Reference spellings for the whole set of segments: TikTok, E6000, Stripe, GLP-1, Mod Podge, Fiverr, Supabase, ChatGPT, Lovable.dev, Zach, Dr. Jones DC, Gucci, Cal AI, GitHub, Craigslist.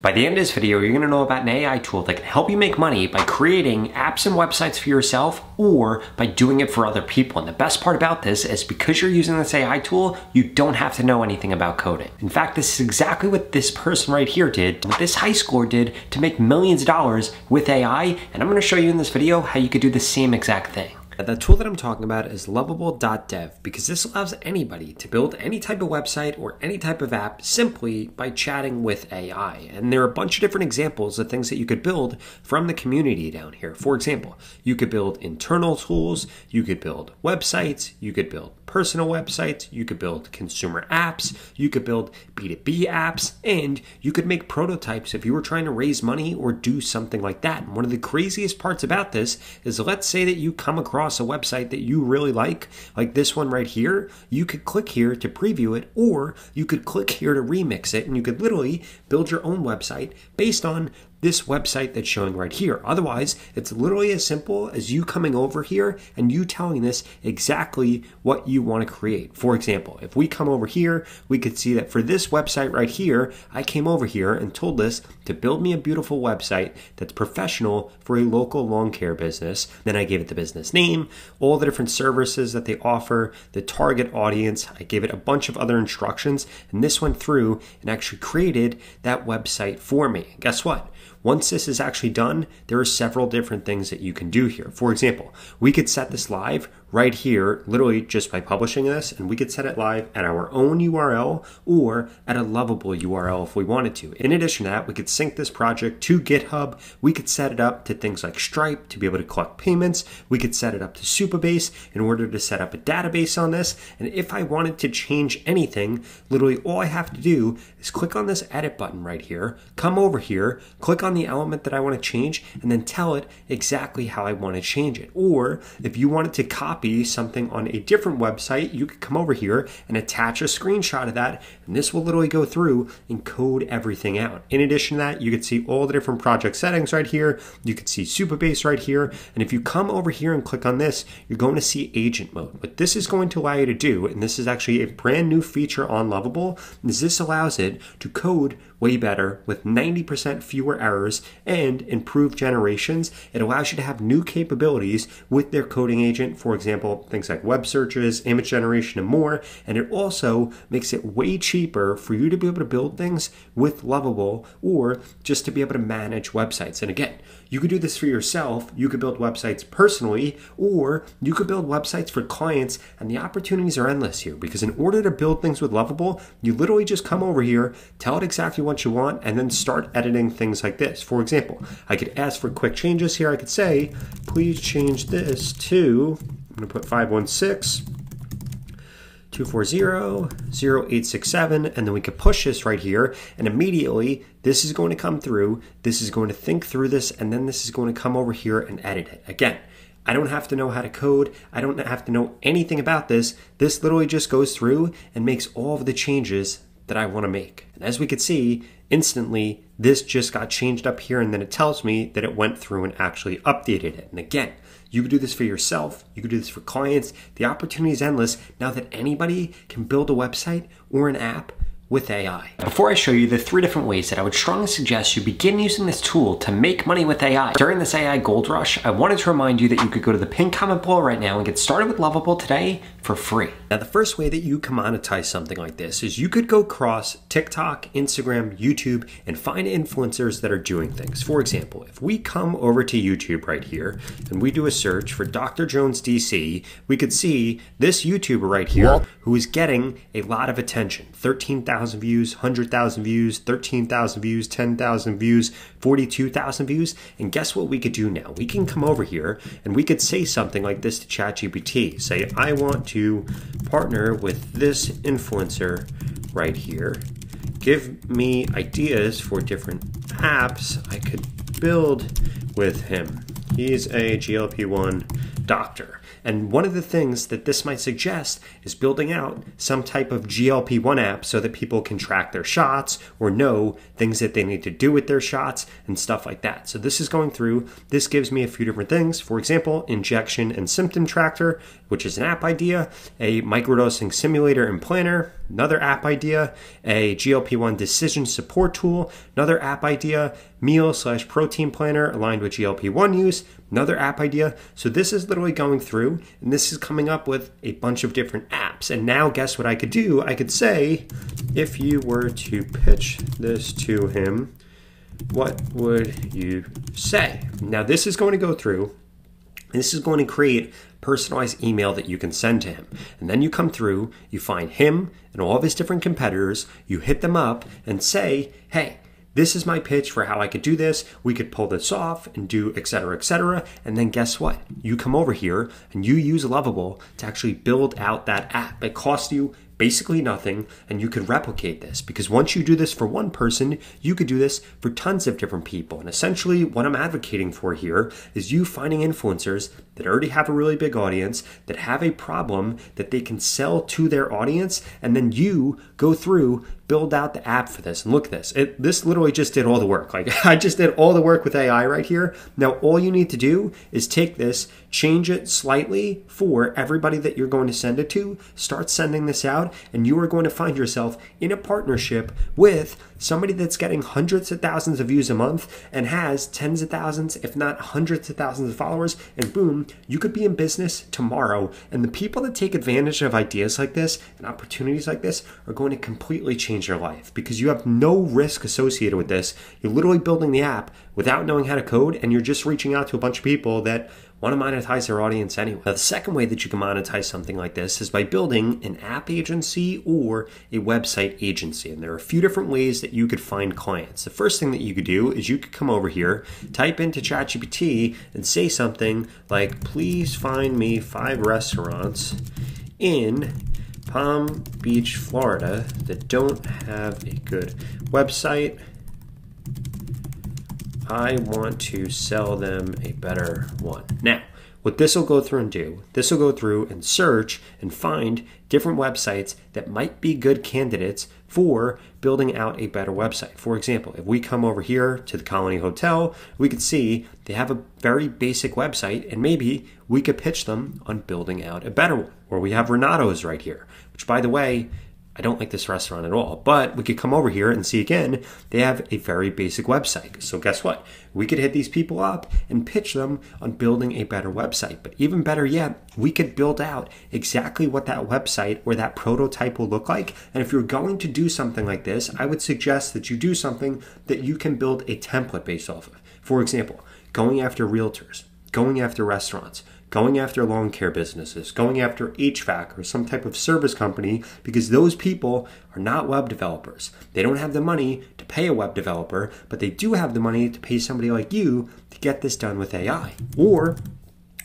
By the end of this video, you're gonna know about an AI tool that can help you make money by creating apps and websites for yourself or by doing it for other people. And the best part about this is because you're using this AI tool, you don't have to know anything about coding. In fact, this is exactly what this person right here did, what this high schooler did to make millions of dollars with AI. And I'm gonna show you in this video how you could do the same exact thing. The tool that I'm talking about is Lovable.dev because this allows anybody to build any type of website or any type of app simply by chatting with AI. And there are a bunch of different examples of things that you could build from the community down here. For example, you could build internal tools, you could build websites, you could build personal websites, you could build consumer apps, you could build B2B apps, and you could make prototypes if you were trying to raise money or do something like that. And one of the craziest parts about this is, let's say that you come across a website that you really like this one right here. You could click here to preview it, or you could click here to remix it, and you could literally build your own website based on this website that's showing right here. Otherwise, it's literally as simple as you coming over here and you telling this exactly what you want to create. For example, if we come over here, we could see that for this website right here, I came over here and told this to build me a beautiful website that's professional for a local lawn care business. Then I gave it the business name, all the different services that they offer, the target audience. I gave it a bunch of other instructions, and this went through and actually created that website for me. And guess what? Once this is actually done, there are several different things that you can do here. For example, we could set this live right here, literally just by publishing this, and we could set it live at our own URL or at a Lovable URL if we wanted to. In addition to that, we could sync this project to GitHub. We could set it up to things like Stripe to be able to collect payments. We could set it up to Supabase in order to set up a database on this. And if I wanted to change anything, literally all I have to do is click on this edit button right here, come over here, click on the element that I want to change, and then tell it exactly how I want to change it. Or if you wanted to copy something on a different website, you could come over here and attach a screenshot of that, and this will literally go through and code everything out. In addition to that, you could see all the different project settings right here. You could see Supabase right here, and if you come over here and click on this, you're going to see agent mode. What this is going to allow you to do, and this is actually a brand new feature on Lovable, is this allows it to code way better with 90% fewer errors and improved generations. It allows you to have new capabilities with their coding agent, for example, things like web searches, image generation, and more. And it also makes it way cheaper for you to be able to build things with Lovable or just to be able to manage websites. And again, you could do this for yourself, you could build websites personally, or you could build websites for clients, and the opportunities are endless here because in order to build things with Lovable, you literally just come over here, tell it exactly what you want, and then start editing things like this. For example, I could ask for quick changes here. I could say, please change this to, I'm gonna put 516. 240-0867, and then we could push this right here, and immediately this is going to come through, this is going to think through this, and then this is going to come over here and edit it. Again, I don't have to know how to code, I don't have to know anything about this. This literally just goes through and makes all of the changes that I want to make. And as we could see, instantly this just got changed up here, and then it tells me that it went through and actually updated it. And again, you could do this for yourself, you could do this for clients. The opportunity is endless now that anybody can build a website or an app with AI. Before I show you the three different ways that I would strongly suggest you begin using this tool to make money with AI. During this AI gold rush, I wanted to remind you that you could go to the pinned comment below right now and get started with Lovable today for free. Now, the first way that you can monetize something like this is you could go across TikTok, Instagram, YouTube, and find influencers that are doing things. For example, if we come over to YouTube right here and we do a search for Dr. Jones DC, we could see this YouTuber right here who is getting a lot of attention, 13,000 views, 100,000 views, 13,000 views, 10,000 views, 42,000 views. And guess what we could do now? We can come over here and we could say something like this to ChatGPT. Say, I want to partner with this influencer right here. Give me ideas for different apps I could build with him. He's a GLP-1 doctor. And one of the things that this might suggest is building out some type of GLP-1 app so that people can track their shots or know things that they need to do with their shots and stuff like that. So this is going through, this gives me a few different things. For example, injection and symptom tracker, which is an app idea, a microdosing simulator and planner, another app idea, a GLP-1 decision support tool, another app idea, meal/protein planner aligned with GLP-1 use, another app idea. So this is literally going through, and this is coming up with a bunch of different apps. And now guess what I could do? I could say, if you were to pitch this to him, what would you say? Now this is going to go through, and this is going to create personalized email that you can send to him. And then you come through, you find him and all of his different competitors, you hit them up and say, hey, this is my pitch for how I could do this. We could pull this off and do et cetera, and then guess what? You come over here and you use Lovable to actually build out that app. It costs you basically nothing, and you can replicate this, because once you do this for one person, you could do this for tons of different people. And essentially what I'm advocating for here is you finding influencers that already have a really big audience, that have a problem that they can sell to their audience, and then you go through, build out the app for this. And look at this, this literally just did all the work. Like, I just did all the work with AI right here. Now all you need to do is take this, change it slightly for everybody that you're going to send it to, start sending this out, and you are going to find yourself in a partnership with somebody that's getting hundreds of thousands of views a month and has tens of thousands, if not hundreds of thousands of followers, and boom, you could be in business tomorrow. And the people that take advantage of ideas like this and opportunities like this are going to completely change their life, because you have no risk associated with this. You're literally building the app without knowing how to code, and you're just reaching out to a bunch of people that want to monetize their audience anyway. Now, the second way that you can monetize something like this is by building an app agency or a website agency. And there are a few different ways that you could find clients. The first thing that you could do is you could come over here, type into ChatGPT and say something like, please find me 5 restaurants in Palm Beach, Florida that don't have a good website. I want to sell them a better one. Now, what this will go through and do, this will go through and search and find different websites that might be good candidates for building out a better website. For example, if we come over here to the Colony Hotel, we could see they have a very basic website, and maybe we could pitch them on building out a better one. Or we have Renato's right here, which, by the way, I don't like this restaurant at all, but we could come over here and see again, they have a very basic website. So guess what? We could hit these people up and pitch them on building a better website. But even better yet, we could build out exactly what that website or that prototype will look like. And if you're going to do something like this, I would suggest that you do something that you can build a template based off of. For example, going after realtors, going after restaurants, going after lawn care businesses, going after HVAC or some type of service company, because those people are not web developers. They don't have the money to pay a web developer, but they do have the money to pay somebody like you to get this done with AI. Or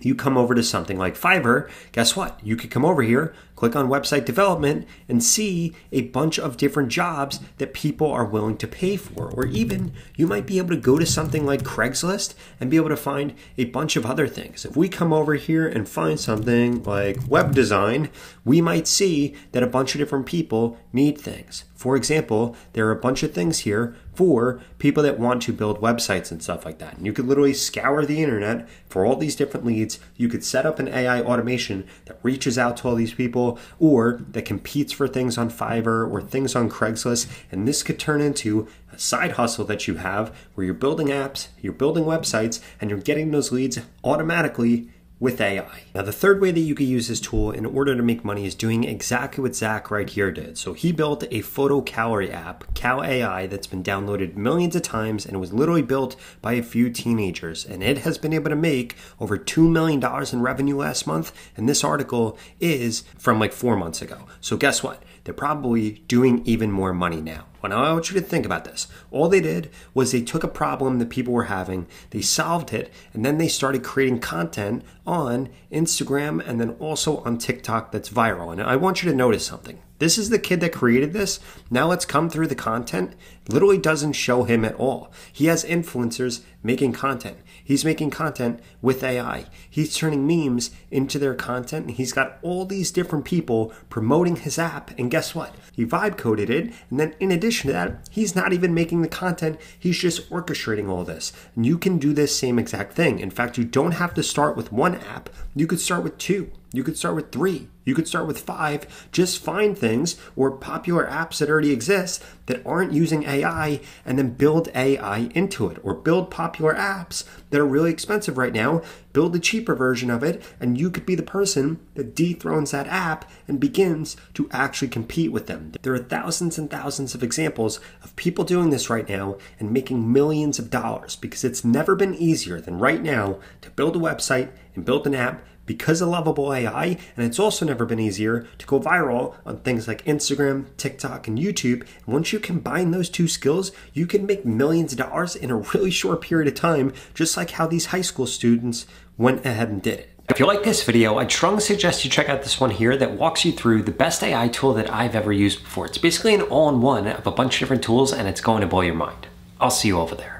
you come over to something like Fiverr, guess what? You could come over here, click on website development, and see a bunch of different jobs that people are willing to pay for. Or even you might be able to go to something like Craigslist and be able to find a bunch of other things. If we come over here and find something like web design, we might see that a bunch of different people need things. For example, there are a bunch of things here for people that want to build websites and stuff like that. And you could literally scour the internet for all these different leads. You could set up an AI automation that reaches out to all these people, or that competes for things on Fiverr or things on Craigslist. And this could turn into a side hustle that you have, where you're building apps, you're building websites, and you're getting those leads automatically with AI. Now, the third way that you could use this tool in order to make money is doing exactly what Zach right here did. So he built a photo gallery app, Cal AI, that's been downloaded millions of times, and was literally built by a few teenagers. And it has been able to make over $2 million in revenue last month. And this article is from like 4 months ago. So guess what? They're probably doing even more money now. Well, now I want you to think about this. All they did was they took a problem that people were having, they solved it, and then they started creating content on Instagram and then also on TikTok that's viral. And I want you to notice something. This is the kid that created this. Now let's come through the content. Literally doesn't show him at all. He has influencers making content. He's making content with AI. He's turning memes into their content. And he's got all these different people promoting his app. And guess what? He vibe coded it. And then in addition to that, he's not even making the content. He's just orchestrating all this. And you can do this same exact thing. In fact, you don't have to start with one app. You could start with 2. You could start with 3. You could start with 5. Just find things or popular apps that already exist that aren't using AI and then build AI into it, or build popular apps that are really expensive right now, build a cheaper version of it, and you could be the person that dethrones that app and begins to actually compete with them. There are thousands and thousands of examples of people doing this right now and making millions of dollars, because it's never been easier than right now to build a website and build an app because of Lovable AI, and it's also never been easier to go viral on things like Instagram, TikTok, and YouTube. And once you combine those two skills, you can make millions of dollars in a really short period of time, just like how these high school students went ahead and did it. If you like this video, I'd strongly suggest you check out this one here that walks you through the best AI tool that I've ever used before. It's basically an all-in-one of a bunch of different tools, and it's going to blow your mind. I'll see you over there.